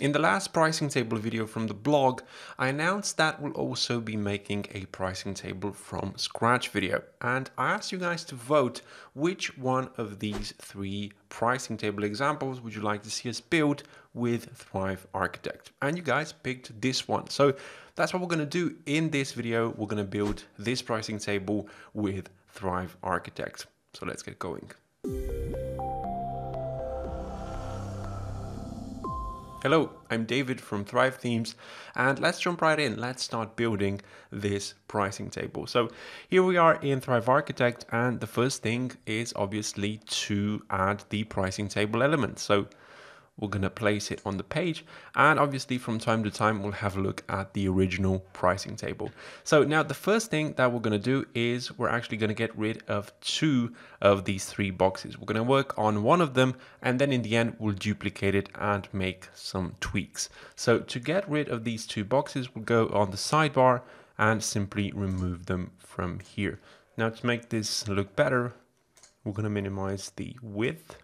In the last pricing table video from the blog, I announced that we'll also be making a pricing table from scratch video. And I asked you guys to vote which one of these three pricing table examples would you like to see us build with Thrive Architect. And you guys picked this one. So that's what we're going to do in this video. We're going to build this pricing table with Thrive Architect. So let's get going. Hello, I'm David from Thrive Themes, and let's jump right in. Let's start building this pricing table. So here we are in Thrive Architect, and the first thing is obviously to add the pricing table element. So we're going to place it on the page, and obviously from time to time, we'll have a look at the original pricing table. So now the first thing that we're going to do is we're actually going to get rid of two of these three boxes. We're going to work on one of them, and then in the end, we'll duplicate it and make some tweaks. So to get rid of these two boxes, we'll go on the sidebar and simply remove them from here. Now to make this look better, we're going to minimize the width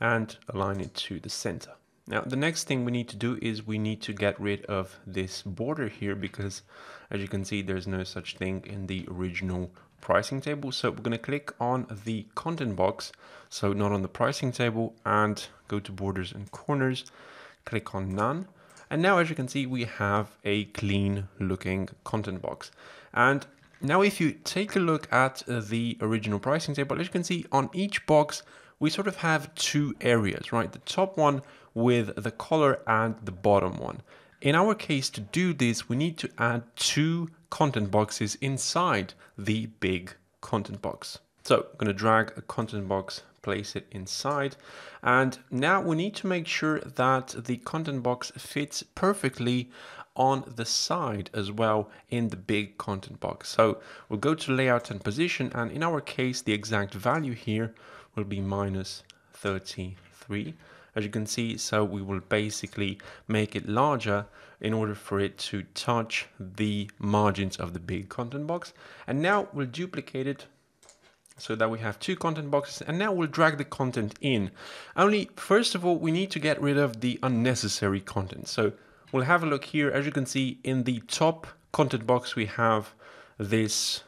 and align it to the center. Now, the next thing we need to do is we need to get rid of this border here, because as you can see, there's no such thing in the original pricing table. So we're going to click on the content box, so not on the pricing table, and go to borders and corners, click on none. And now, as you can see, we have a clean looking content box. And now if you take a look at the original pricing table, as you can see on each box, we sort of have two areas, right? The top one with the color and the bottom one. In our case, to do this, we need to add two content boxes inside the big content box. So I'm going to drag a content box, place it inside. And now we need to make sure that the content box fits perfectly on the side as well in the big content box. So we'll go to layout and position. And in our case, the exact value here will be -33, as you can see. So we will basically make it larger in order for it to touch the margins of the big content box. And now we'll duplicate it so that we have two content boxes, and now we'll drag the content in. Only first of all, we need to get rid of the unnecessary content. So we'll have a look here. As you can see, in the top content box, we have this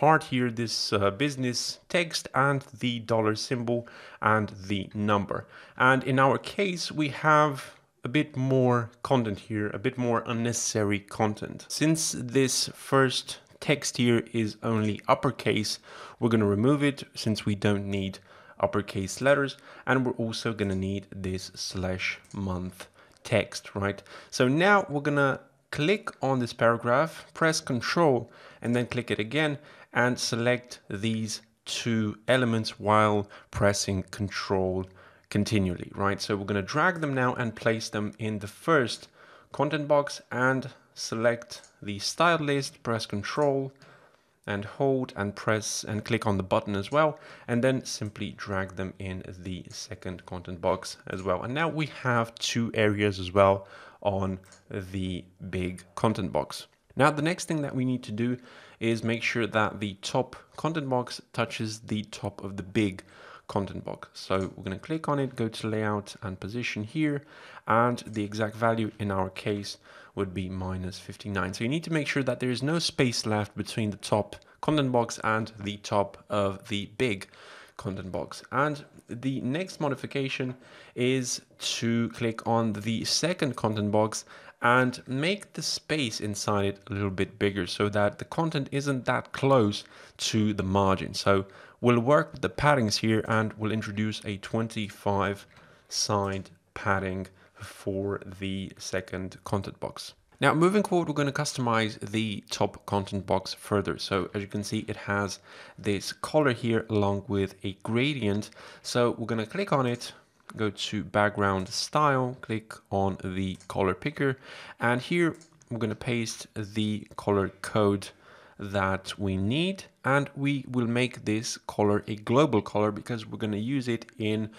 part here, this business text and the dollar symbol and the number. And in our case, we have a bit more content here, a bit more unnecessary content. Since this first text here is only uppercase, we're going to remove it since we don't need uppercase letters. And we're also going to need this /month text, right? So now we're going to click on this paragraph, press Control, and then click it again and select these two elements while pressing Control continually, right? So we're going to drag them now and place them in the first content box and select the style list, press Control and hold and press and click on the button as well, and then simply drag them in the second content box as well. And now we have two areas as well on the big content box. Now the next thing that we need to do is make sure that the top content box touches the top of the big content box. So we're going to click on it, go to layout and position here, and the exact value in our case would be -59. So you need to make sure that there is no space left between the top content box and the top of the big content box. And the next modification is to click on the second content box and make the space inside it a little bit bigger so that the content isn't that close to the margin. So we'll work with the paddings here, and we'll introduce a 25 side padding for the second content box. Now, moving forward, we're going to customize the top content box further. So as you can see, it has this color here along with a gradient. So we're going to click on it, go to background style, click on the color picker. And here we're going to paste the color code that we need. And we will make this color a global color because we're going to use it in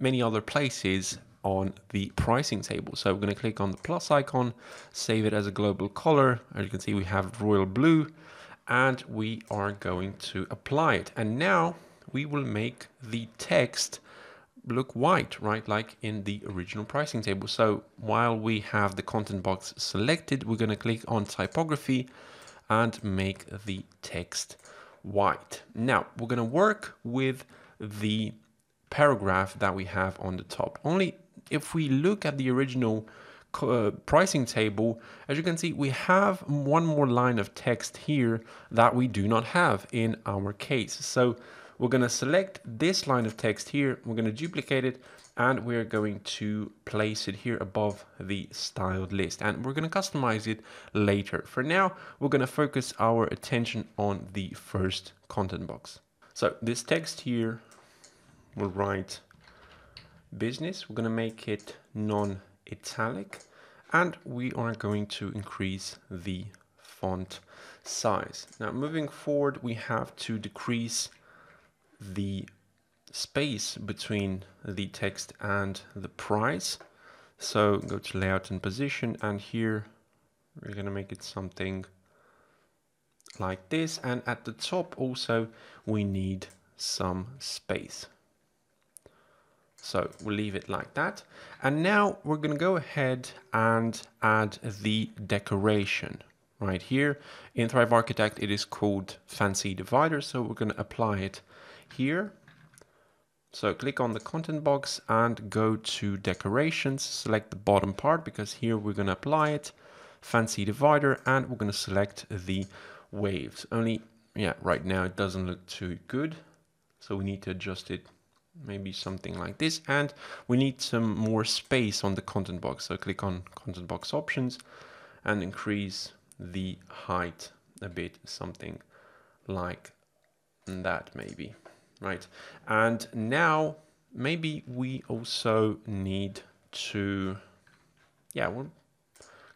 many other places on the pricing table. So we're going to click on the plus icon, save it as a global color. As you can see, we have royal blue, and we are going to apply it. And now we will make the text look white, right, like in the original pricing table. So while we have the content box selected, we're going to click on typography and make the text white. Now we're going to work with the paragraph that we have on the top. Only if we look at the original pricing table, as you can see, we have one more line of text here that we do not have in our case. So we're going to select this line of text here, we're going to duplicate it, and we're going to place it here above the styled list, and we're going to customize it later. For now, we're going to focus our attention on the first content box. So this text here, we'll write business, we're going to make it non-italic, and we are going to increase the font size. Now moving forward, we have to decrease the space between the text and the price. So go to layout and position, and here we're going to make it something like this. And at the top also, we need some space. So we'll leave it like that. And now we're going to go ahead and add the decoration. Right here in Thrive Architect, it is called Fancy Divider, so we're going to apply it here. So click on the content box and go to decorations, select the bottom part, because here we're going to apply it, Fancy Divider, and we're going to select the waves. Only, yeah, right now it doesn't look too good, so we need to adjust it, maybe something like this, and we need some more space on the content box. So click on content box options and increase the height a bit, something like that maybe. Right, and now maybe we also need to, yeah, we'll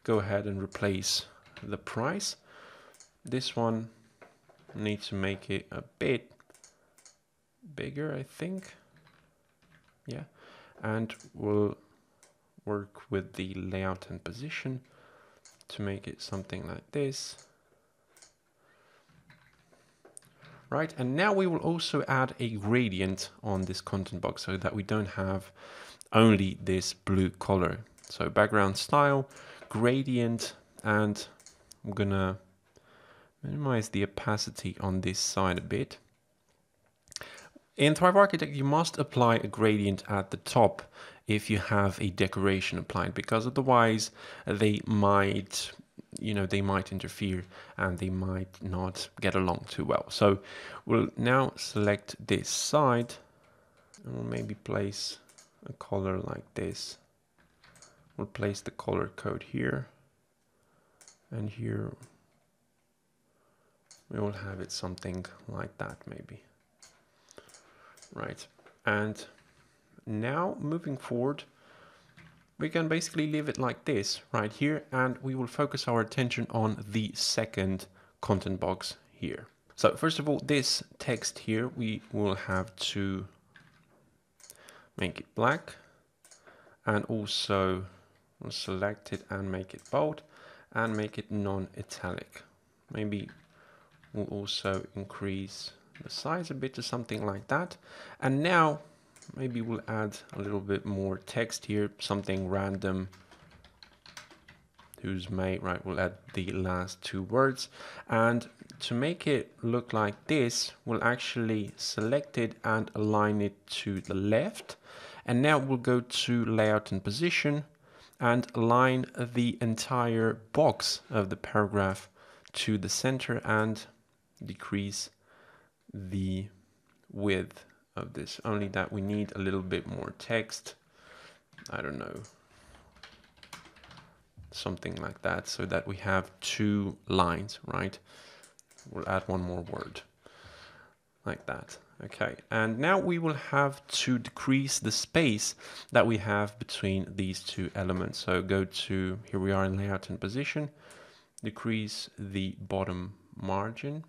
go ahead and replace the price. This one needs to make it a bit bigger, I think. Yeah, and we'll work with the layout and position to make it something like this. Right, and now we will also add a gradient on this content box so that we don't have only this blue color. So background style, gradient, and I'm gonna minimize the opacity on this side a bit. In Thrive Architect, you must apply a gradient at the top if you have a decoration applied, because otherwise they might, you know, they might interfere and they might not get along too well. So we'll now select this side and we'll maybe place a color like this. We'll place the color code here, and here we will have it something like that maybe. Right, and now moving forward, we can basically leave it like this right here, and we will focus our attention on the second content box here. So first of all, this text here, we will have to make it black, and also we'll select it and make it bold and make it non-italic. Maybe we'll also increase the size a bit to something like that. And now maybe we'll add a little bit more text here, something random. Who's mate, right? We'll add the last two words. And to make it look like this, we'll actually select it and align it to the left. And now we'll go to layout and position and align the entire box of the paragraph to the center and decrease the width of this, only that we need a little bit more text. I don't know, something like that, so that we have two lines, right? We'll add one more word like that. Okay, and now we will have to decrease the space that we have between these two elements. So go to, here we are in layout and position, decrease the bottom margin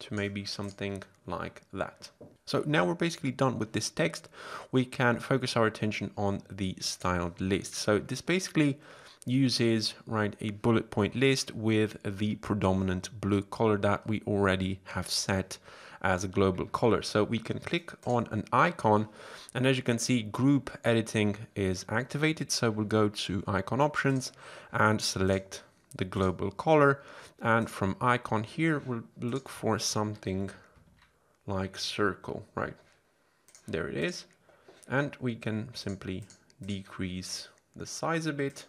to maybe something like that. So now we're basically done with this text. We can focus our attention on the styled list. So this basically uses, right, a bullet point list with the predominant blue color that we already have set as a global color. So we can click on an icon, and as you can see, group editing is activated. So we'll go to icon options and select the global color, and from icon here we'll look for something like circle, right? There it is. And we can simply decrease the size a bit,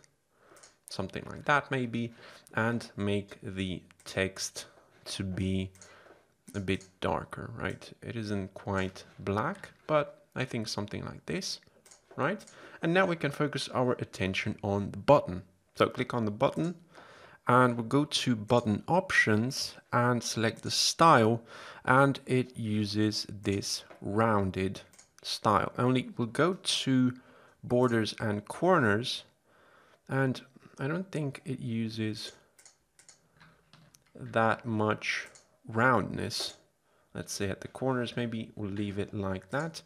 something like that maybe, and make the text to be a bit darker, right? It isn't quite black, but I think something like this, right? And now we can focus our attention on the button. So click on the button, and we'll go to button options and select the style, and it uses this rounded style. Only we'll go to borders and corners, and I don't think it uses that much roundness. Let's say at the corners, maybe we'll leave it like that.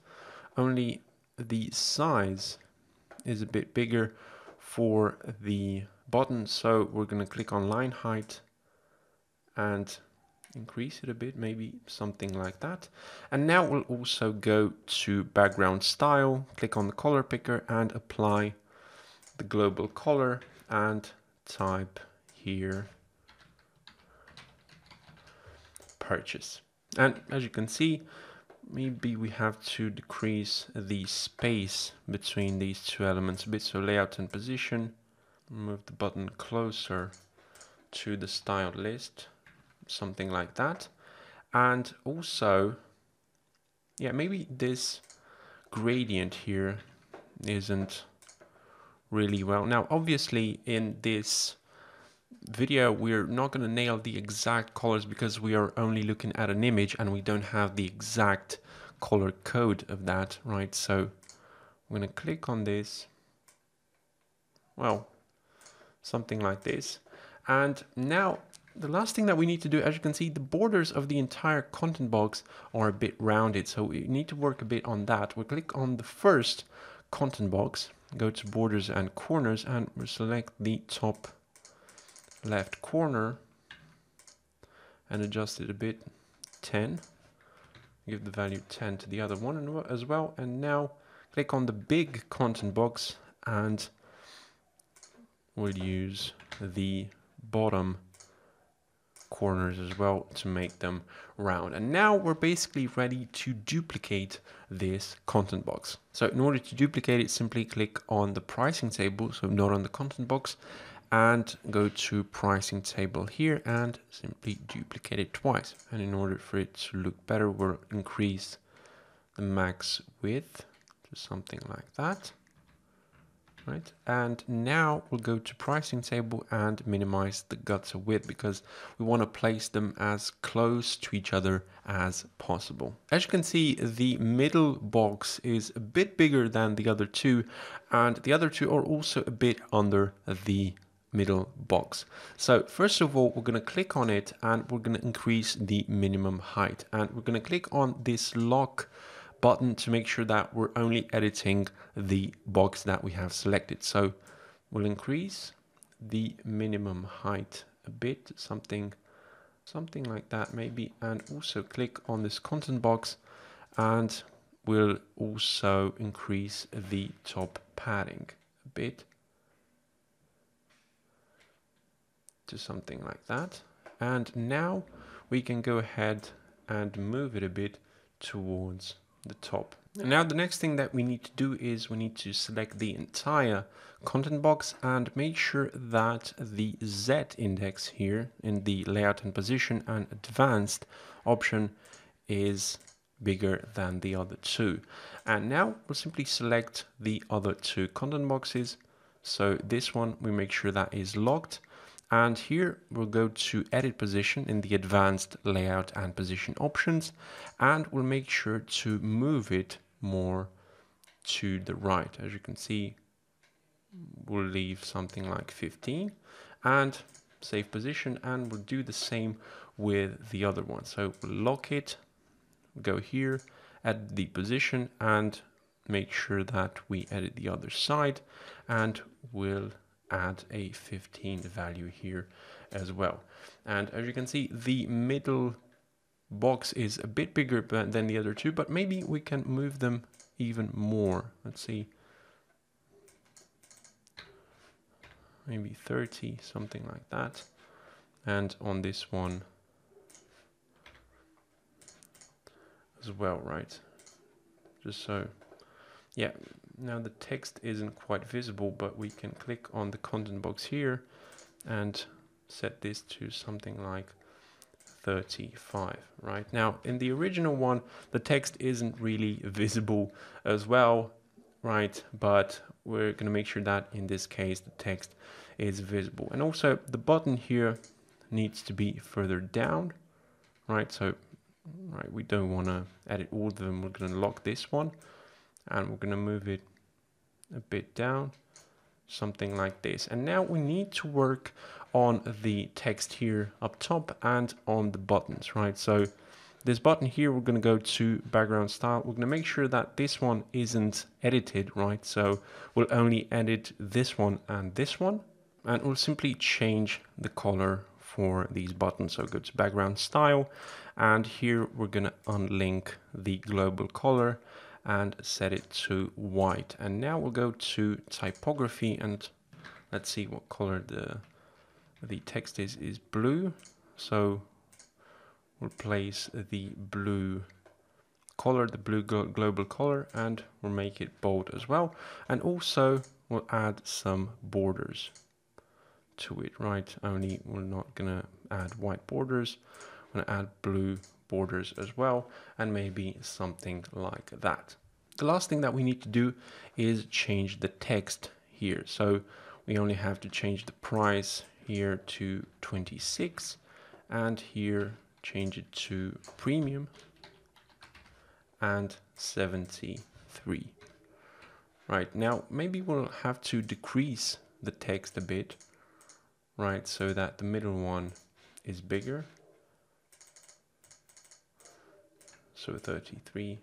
Only the size is a bit bigger for the button, so we're going to click on line height and increase it a bit, maybe something like that. And now we'll also go to background style, click on the color picker and apply the global color, and type here purchase. And as you can see, maybe we have to decrease the space between these two elements a bit. So layout and position, move the button closer to the style list, something like that. And also, yeah, maybe this gradient here isn't really well. Now, obviously in this video, we're not going to nail the exact colors because we are only looking at an image and we don't have the exact color code of that, right? So I'm going to click on this. Well, something like this. And now the last thing that we need to do, as you can see, the borders of the entire content box are a bit rounded. So we need to work a bit on that. We'll click on the first content box, go to borders and corners, and we'll select the top left corner and adjust it a bit, 10. Give the value 10 to the other one as well. And now click on the big content box and we'll use the bottom corners as well to make them round. And now we're basically ready to duplicate this content box. So in order to duplicate it, simply click on the pricing table, so not on the content box, and go to pricing table here and simply duplicate it twice. And in order for it to look better, we'll increase the max width to something like that. Right. And now we'll go to pricing table and minimize the gutter width because we want to place them as close to each other as possible. As you can see, the middle box is a bit bigger than the other two, and the other two are also a bit under the middle box. So first of all, we're going to click on it and we're going to increase the minimum height, and we're going to click on this lock button to make sure that we're only editing the box that we have selected. So we'll increase the minimum height a bit, something like that maybe, and also click on this content box and we'll also increase the top padding a bit to something like that. And now we can go ahead and move it a bit towards the top. And now the next thing that we need to do is we need to select the entire content box and make sure that the Z index here in the layout and position and advanced option is bigger than the other two. And now we'll simply select the other two content boxes. So this one, we make sure that is locked. And here we'll go to edit position in the advanced layout and position options, and we'll make sure to move it more to the right. As you can see, we'll leave something like 15 and save position, and we'll do the same with the other one. So we'll lock it, go here, edit the position and make sure that we edit the other side, and we'll add a 15 value here as well. And as you can see, the middle box is a bit bigger than the other two, but maybe we can move them even more. Let's see. Maybe 30, something like that. And on this one as well, right? Just so, yeah. Now the text isn't quite visible, but we can click on the content box here and set this to something like 35, right? Now in the original one, the text isn't really visible as well, right? But we're going to make sure that in this case, the text is visible. And also the button here needs to be further down, right? So right, we don't want to edit all of them. We're going to lock this one and we're going to move it a bit down, something like this. And now we need to work on the text here up top and on the buttons, right? So this button here, we're going to go to background style. We're going to make sure that this one isn't edited, right? So we'll only edit this one, and we'll simply change the color for these buttons. So go to background style, and here we're going to unlink the global color and set it to white. And now we'll go to typography, and let's see what color the text is blue. So we'll place the blue color, the blue global color, and we'll make it bold as well. And also we'll add some borders to it, right? Only we're not gonna add white borders. I'm gonna add blue borders as well, and maybe something like that. The last thing that we need to do is change the text here. So we only have to change the price here to 26, and here change it to premium and 73. Right, now maybe we'll have to decrease the text a bit, right, so that the middle one is bigger. So 33,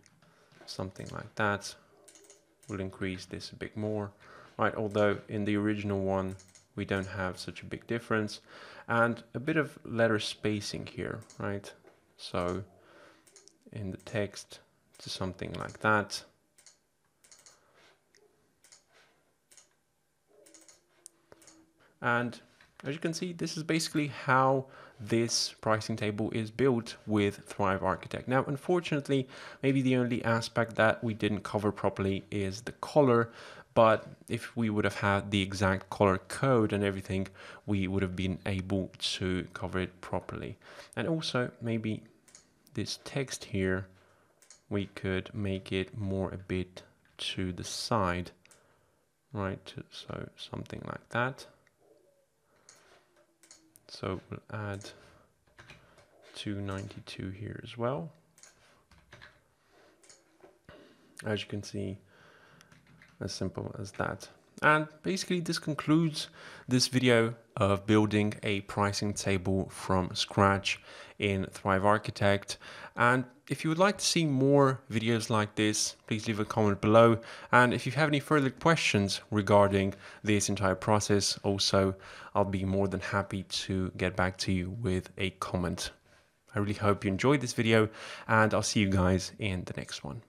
something like that. We'll increase this a bit more, right? Although in the original one, we don't have such a big difference, and a bit of letter spacing here, right? So in the text to something like that. And as you can see, this is basically how this pricing table is built with Thrive Architect. Now, unfortunately, maybe the only aspect that we didn't cover properly is the color, but if we would have had the exact color code and everything, we would have been able to cover it properly. And also maybe this text here, we could make it more a bit to the side, right? So something like that. So we'll add 292 here as well. As you can see, as simple as that. And basically this concludes this video of building a pricing table from scratch in Thrive Architect. And if you would like to see more videos like this, please leave a comment below. And if you have any further questions regarding this entire process, also, I'll be more than happy to get back to you with a comment. I really hope you enjoyed this video, and I'll see you guys in the next one.